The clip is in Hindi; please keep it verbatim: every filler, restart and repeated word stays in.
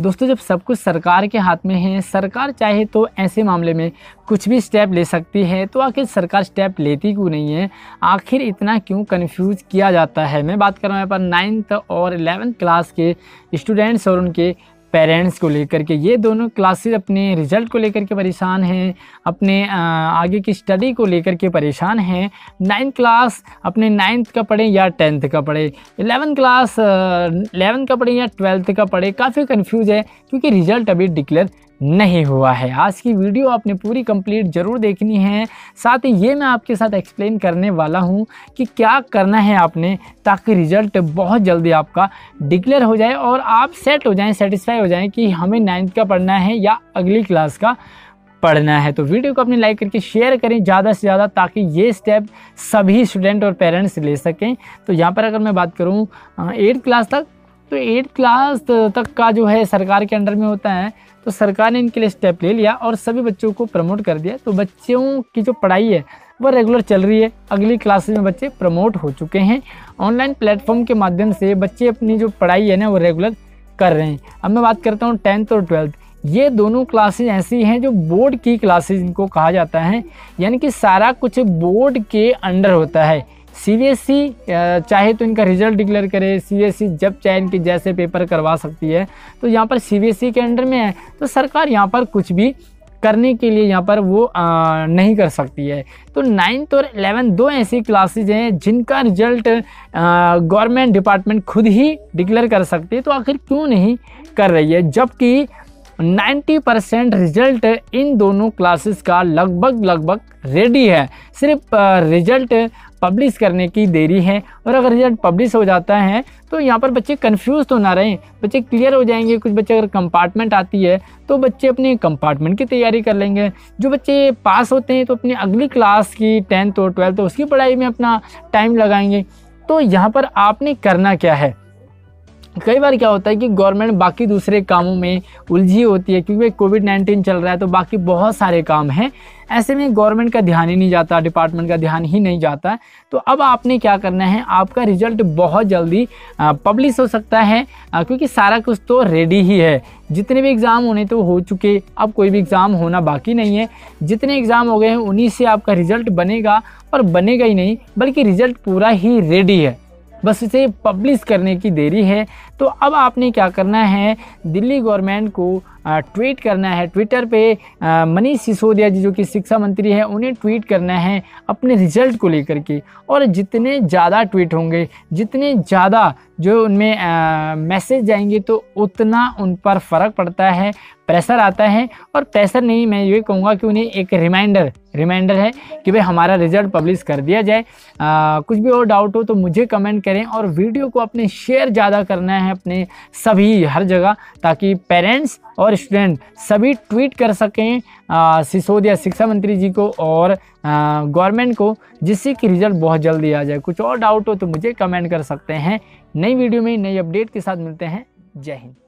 दोस्तों जब सब कुछ सरकार के हाथ में है, सरकार चाहे तो ऐसे मामले में कुछ भी स्टेप ले सकती है, तो आखिर सरकार स्टेप लेती क्यों नहीं है, आखिर इतना क्यों कन्फ्यूज किया जाता है। मैं बात कर रहा हूँ यहाँ पर नाइन्थ और इलेवेंथ क्लास के स्टूडेंट्स और उनके पेरेंट्स को लेकर के। ये दोनों क्लासेस अपने रिज़ल्ट को लेकर के परेशान हैं, अपने आगे की स्टडी को लेकर के परेशान हैं। नाइन्थ क्लास अपने नाइन्थ का पढ़े या टेंथ का पढ़े, इलेवन क्लास इलेवन का पढ़े या ट्वेल्थ का पढ़े, काफ़ी कंफ्यूज है क्योंकि रिज़ल्ट अभी डिक्लेयर नहीं हुआ है। आज की वीडियो आपने पूरी कंप्लीट ज़रूर देखनी है, साथ ही ये मैं आपके साथ एक्सप्लेन करने वाला हूँ कि क्या करना है आपने ताकि रिज़ल्ट बहुत जल्दी आपका डिक्लेयर हो जाए और आप सेट हो जाएं, सेटिस्फाई हो जाएं कि हमें नाइन्थ का पढ़ना है या अगली क्लास का पढ़ना है। तो वीडियो को अपने लाइक करके शेयर करें ज़्यादा से ज़्यादा, ताकि ये स्टेप सभी स्टूडेंट और पेरेंट्स ले सकें। तो यहाँ पर अगर मैं बात करूँ एट्थ क्लास तक, तो एट्थ क्लास तक का जो है सरकार के अंडर में होता है, तो सरकार ने इनके लिए स्टेप ले लिया और सभी बच्चों को प्रमोट कर दिया। तो बच्चों की जो पढ़ाई है वह रेगुलर चल रही है, अगली क्लासेस में बच्चे प्रमोट हो चुके हैं। ऑनलाइन प्लेटफॉर्म के माध्यम से बच्चे अपनी जो पढ़ाई है ना वो रेगुलर कर रहे हैं। अब मैं बात करता हूँ टेंथ और ट्वेल्थ, ये दोनों क्लासेज ऐसी हैं जो बोर्ड की क्लासेज इनको कहा जाता है, यानी कि सारा कुछ बोर्ड के अंडर होता है। सीबीएसई चाहे तो इनका रिजल्ट डिक्लेयर करे, सीबीएसई जब चाहे इनके जैसे पेपर करवा सकती है, तो यहाँ पर सीबीएसई के अंडर में है, तो सरकार यहाँ पर कुछ भी करने के लिए यहाँ पर वो आ, नहीं कर सकती है। तो नाइन्थ और इलेवेंथ दो ऐसी क्लासेज हैं जिनका रिजल्ट गवर्नमेंट डिपार्टमेंट खुद ही डिक्लेयर कर सकती है, तो आखिर क्यों नहीं कर रही है, जबकि नब्बे परसेंट रिजल्ट इन दोनों क्लासेस का लगभग लगभग रेडी है, सिर्फ रिजल्ट पब्लिश करने की देरी है। और अगर रिजल्ट पब्लिश हो जाता है तो यहाँ पर बच्चे कंफ्यूज तो ना रहें, बच्चे क्लियर हो जाएंगे। कुछ बच्चे अगर कंपार्टमेंट आती है तो बच्चे अपने कंपार्टमेंट की तैयारी कर लेंगे, जो बच्चे पास होते हैं तो अपने अगली क्लास की टेंथ और ट्वेल्थ उसकी पढ़ाई में अपना टाइम लगाएंगे। तो यहाँ पर आपने करना क्या है, कई बार क्या होता है कि गवर्नमेंट बाकी दूसरे कामों में उलझी होती है, क्योंकि कोविड नाइन्टीन चल रहा है तो बाकी बहुत सारे काम हैं, ऐसे में गवर्नमेंट का ध्यान ही नहीं जाता, डिपार्टमेंट का ध्यान ही नहीं जाता। तो अब आपने क्या करना है, आपका रिजल्ट बहुत जल्दी पब्लिश हो सकता है, क्योंकि सारा कुछ तो रेडी ही है, जितने भी एग्ज़ाम होने तो हो चुके, अब कोई भी एग्ज़ाम होना बाकी नहीं है, जितने एग्ज़ाम हो गए हैं उन्हीं से आपका रिजल्ट बनेगा, और बनेगा ही नहीं बल्कि रिजल्ट पूरा ही रेडी है, बस इसे पब्लिश करने की देरी है। तो अब आपने क्या करना है, दिल्ली गवर्नमेंट को ट्वीट करना है, ट्विटर पे मनीष सिसोदिया जी जो कि शिक्षा मंत्री हैं उन्हें ट्वीट करना है अपने रिज़ल्ट को लेकर के, और जितने ज़्यादा ट्वीट होंगे, जितने ज़्यादा जो उनमें मैसेज जाएंगे, तो उतना उन पर फ़र्क पड़ता है, प्रेशर आता है। और प्रेशर नहीं, मैं ये कहूँगा कि उन्हें एक रिमाइंडर रिमाइंडर है कि भाई हमारा रिज़ल्ट पब्लिश कर दिया जाए। आ, कुछ भी और डाउट हो तो मुझे कमेंट करें, और वीडियो को अपने शेयर ज़्यादा करना है अपने सभी हर जगह, ताकि पेरेंट्स और स्टूडेंट सभी ट्वीट कर सकें सिसोदिया शिक्षा मंत्री जी को और गवर्नमेंट को, जिससे कि रिज़ल्ट बहुत जल्दी आ जाए। कुछ और डाउट हो तो मुझे कमेंट कर सकते हैं। नई वीडियो में नई अपडेट के साथ मिलते हैं। जय हिंद।